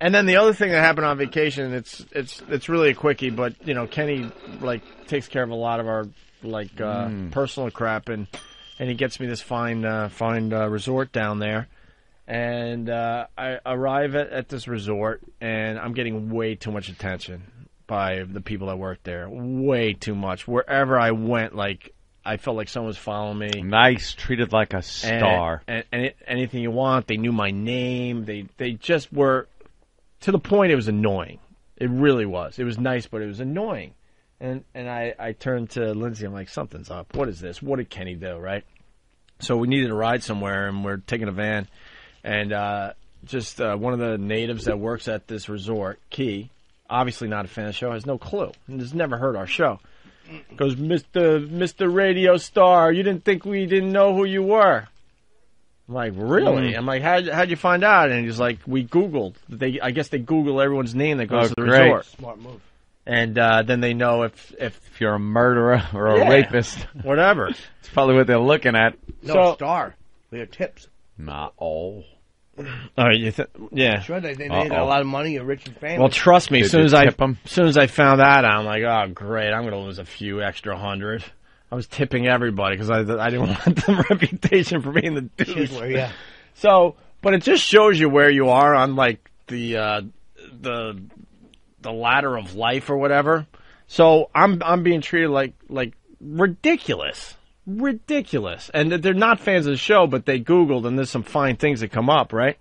And then the other thing that happened on vacation, it's really a quickie, but you know, Kenny like takes care of a lot of our like personal crap, and he gets me this fine resort down there. And I arrive at this resort, and I'm getting way too much attention by the people that work there. Way too much. Wherever I went, like I felt like someone was following me. Nice, treated like a star. And anything you want, they knew my name. They just were to the point. It was annoying. It really was. It was nice, but it was annoying. And I turned to Lindsay. I'm like, something's up. What is this? What did Kenny do? Right. So we needed a ride somewhere, and we're taking a van. And just one of the natives that works at this resort, Key, obviously not a fan of the show, has no clue, and has never heard our show. Goes, Mr. Radio Star, you didn't think we didn't know who you were? I'm like, really? I'm like, how'd you find out? And he's like, we Googled. I guess they Google everyone's name that goes to the resort. Smart move. And then they know if you're a murderer or a rapist. Whatever. It's probably what they're looking at. No, Star. They have tips. Not all. Oh, yeah. Sure, they made a lot of money, a rich and famous. Well, trust me, as soon as I found that out, I'm like, oh, great, I'm going to lose a few extra hundred. I was tipping everybody because I didn't want the reputation for being the douche. Yeah. So, but it just shows you where you are on, like, the ladder of life or whatever. So I'm being treated like ridiculous. Ridiculous. And they're not fans of the show, but they Googled, and there's some fine things that come up, right?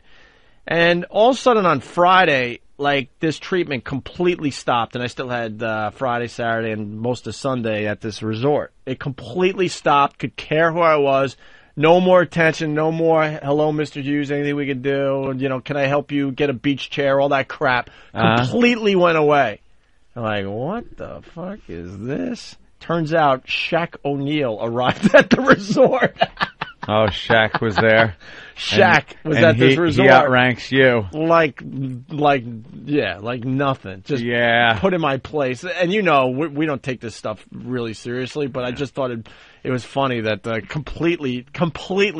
And all of a sudden on Friday, like, this treatment completely stopped, and I still had Friday, Saturday, and most of Sunday at this resort. It completely stopped, could care who I was, no more attention, no more, hello, Mr. Hughes, anything we could do, you know, can I help you get a beach chair, all that crap. Completely went away. I'm like, what the fuck is this? Turns out Shaq O'Neal arrived at the resort. Oh, Shaq was there. This resort. He outranks you. Like nothing. Just put in my place. And you know, we don't take this stuff really seriously, but I just thought it was funny that completely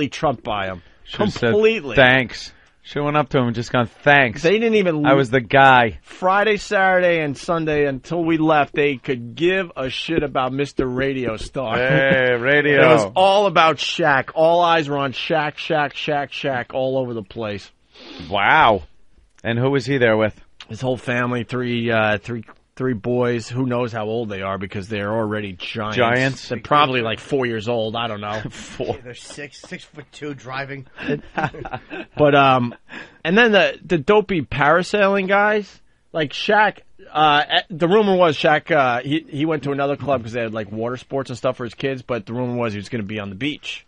trumped by him. Should've completely. Said, thanks. She went up to him and just gone, thanks. They didn't even leave. I was the guy. Friday, Saturday, and Sunday, until we left, they could give a shit about Mr. Radio Star. Hey, radio. It was all about Shaq. All eyes were on Shaq, all over the place. Wow. And who was he there with? His whole family, three boys. Who knows how old they are because they're already giants. They're probably like 4 years old. I don't know. 4. Yeah, they're 6'2", driving. But and then the dopey parasailing guys, like Shaq. The rumor was Shaq. He went to another club because they had like water sports and stuff for his kids. But the rumor was he was going to be on the beach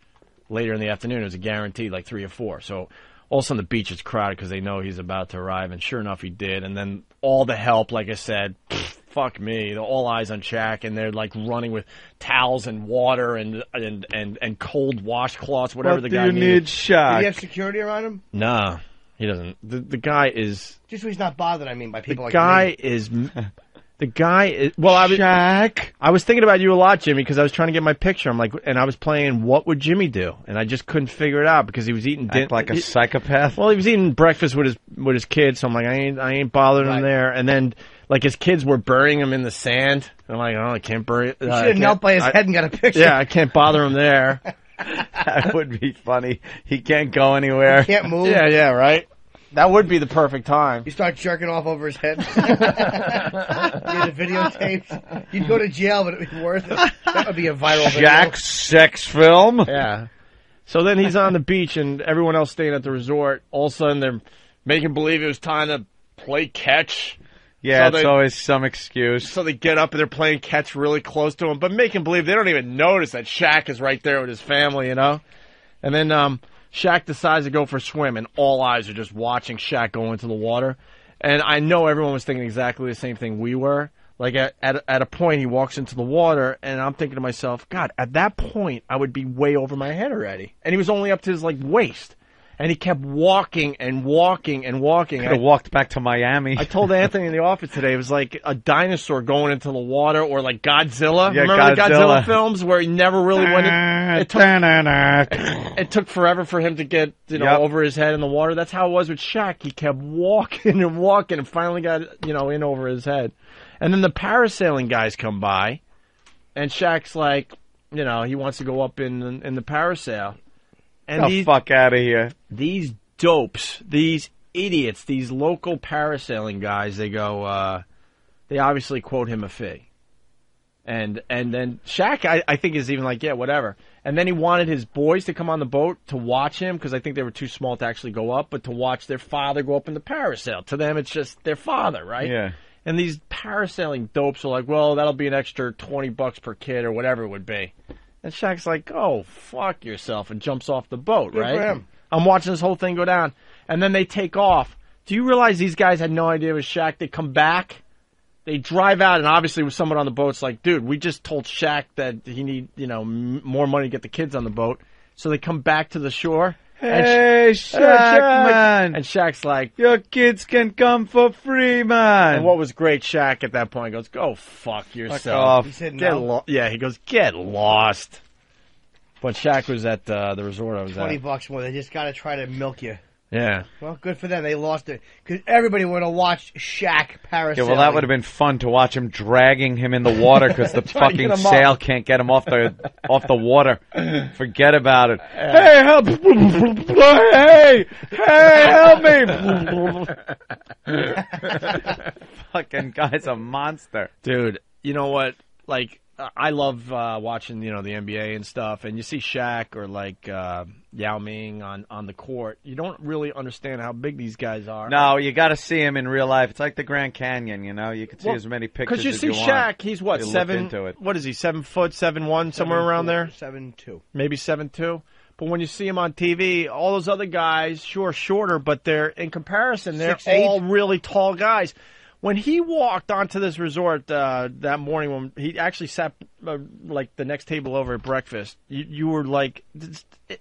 later in the afternoon. It was a guarantee, like 3 or 4. So. Also on the beach, it's crowded because they know he's about to arrive, and sure enough, he did. And then all the help, like I said, fuck me. They're all eyes on Shaq, and they're like running with towels and water and cold washcloths, whatever the guy needs. Need Shaq? Does he have security around him? No, he doesn't. The guy is just so he's not bothered. I mean, by people like me. The guy is well. Shaq. I was thinking about you a lot, Jimmy, because I was trying to get my picture. I'm like, and I was playing What Would Jimmy Do, and I just couldn't figure it out because he was eating like a psychopath. Well, he was eating breakfast with his kids, so I'm like, I ain't bothering him there. And then like his kids were burying him in the sand. I'm like, oh, I can't bury it. You should have knelt by his head and got a picture. Yeah, I can't bother him there. That would be funny. He can't go anywhere. He can't move. Yeah, right. That would be the perfect time. You start jerking off over his head. You had the videotapes. You'd go to jail, but it would be worth it. That would be a viral video. Jack's sex film? Yeah. So then he's on the beach, and everyone else staying at the resort. All of a sudden, they're making believe it was time to play catch. Yeah, it's always some excuse. So they get up, and they're playing catch really close to him, but making believe they don't even notice that Shaq is right there with his family, you know? And then... Shaq decides to go for a swim, and all eyes are just watching Shaq go into the water. And I know everyone was thinking exactly the same thing we were. Like, at a point, he walks into the water, and I'm thinking to myself, God, at that point, I would be way over my head already. And he was only up to his, like, waist. And he kept walking and walking and walking. Could have walked back to Miami. I told Anthony in the office today, it was like a dinosaur going into the water, or like Godzilla. Yeah, remember the Godzilla films where he never really went in? It took forever for him to get over his head in the water. That's how it was with Shaq. He kept walking and walking and finally got in over his head. And then the parasailing guys come by, and Shaq's like, he wants to go up in the parasail. Get the fuck out of here. These dopes, these idiots, these local parasailing guys, they go, they obviously quote him a fee. And then Shaq, I think, is even like, yeah, whatever. And then he wanted his boys to come on the boat to watch him, because I think they were too small to actually go up, but to watch their father go up in the parasail. To them, it's just their father, right? Yeah. And these parasailing dopes are like, well, that'll be an extra $20 per kid or whatever it would be. And Shaq's like, oh, fuck yourself, and jumps off the boat, right? Good for him. I'm watching this whole thing go down. And then they take off. Do you realize these guys had no idea it was Shaq? They come back. They drive out, and obviously with someone on the boat's like, dude, we just told Shaq that he need, more money to get the kids on the boat. So they come back to the shore. Hey, Shaq, man. And Shaq's like, your kids can come for free, man. And what was great, Shaq at that point goes, go fuck yourself. Fuck off. He said no. He goes, get lost. But Shaq was at the resort I was at. $20 more. They just got to try to milk you. Yeah. Well, good for them. They lost it. Because everybody would have watched Shaq parasailing. Yeah, well, that would have been fun to watch him dragging him in the water because the fucking sail can't get him off the water. Forget about it. Hey, help! Hey, help me! Fucking guy's a monster. Dude, you know what? Like, I love watching, the NBA and stuff, and you see Shaq or like Yao Ming on the court. You don't really understand how big these guys are. No, you got to see him in real life. It's like the Grand Canyon, You can see as many pictures as you want. Because you see Shaq, he's what, 7? What is he? 7 foot, 7'1", somewhere around there. 7'2", maybe 7'2". But when you see him on TV, all those other guys, sure, shorter, but they're in comparison, they're all really tall guys. When he walked onto this resort that morning, when he actually sat the next table over at breakfast, you were like,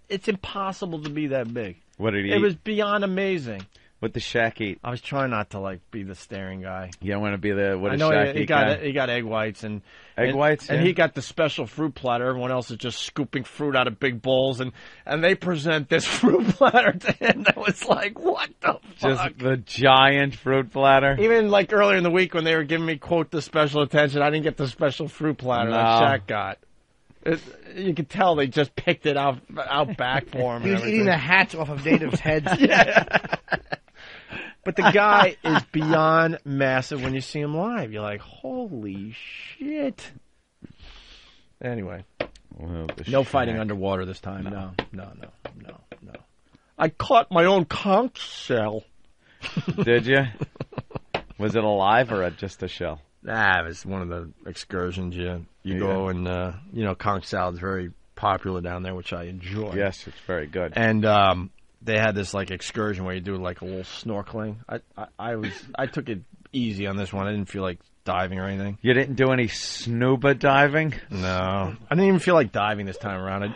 it's impossible to be that big. What did he eat? It was beyond amazing. What did Shaq eat? I was trying not to be the staring guy. You don't want to be the what did Shaq eat? He got egg whites and he got the special fruit platter. Everyone else is just scooping fruit out of big bowls, and they present this fruit platter to him that was like, what the fuck? Just the giant fruit platter. Even earlier in the week when they were giving me quote the special attention, I didn't get the special fruit platter that Shaq got. You could tell they just picked it out back for him. He was eating the hats off of natives' heads. Yeah. But the guy is beyond massive when you see him live. You're like, holy shit. Anyway. Well, no fighting underwater this time. No. I caught my own conch shell. Did you? Was it alive or just a shell? Nah, it was one of the excursions. You go and, conch salad's very popular down there, which I enjoy. Yes, it's very good. And, they had this excursion where you do a little snorkeling. I took it easy on this one. I didn't feel like diving or anything. You didn't do any scuba diving? No, I didn't even feel like diving this time around.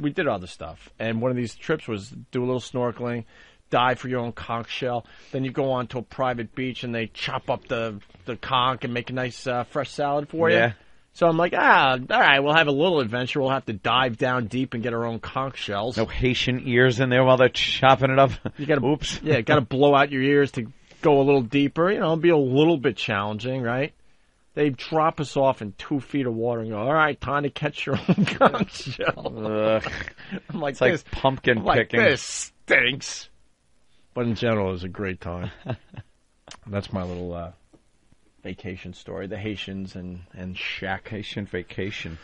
We did all this stuff. And one of these trips was do a little snorkeling, dive for your own conch shell. Then you go on to a private beach and they chop up the conch and make a nice fresh salad for you. Yeah. So I'm like, all right, we'll have a little adventure. We'll have to dive down deep and get our own conch shells. No Haitian ears in there while they're chopping it up. You gotta, oops. Yeah, got to blow out your ears to go a little deeper. It'll be a little bit challenging, right? They drop us off in 2 feet of water and go, all right, time to catch your own conch shell. Ugh. I'm like, it's this, like pumpkin picking. Like, this stinks. But in general, it was a great time. That's my little... vacation story, the Haitians and Shaq. Haitian vacation.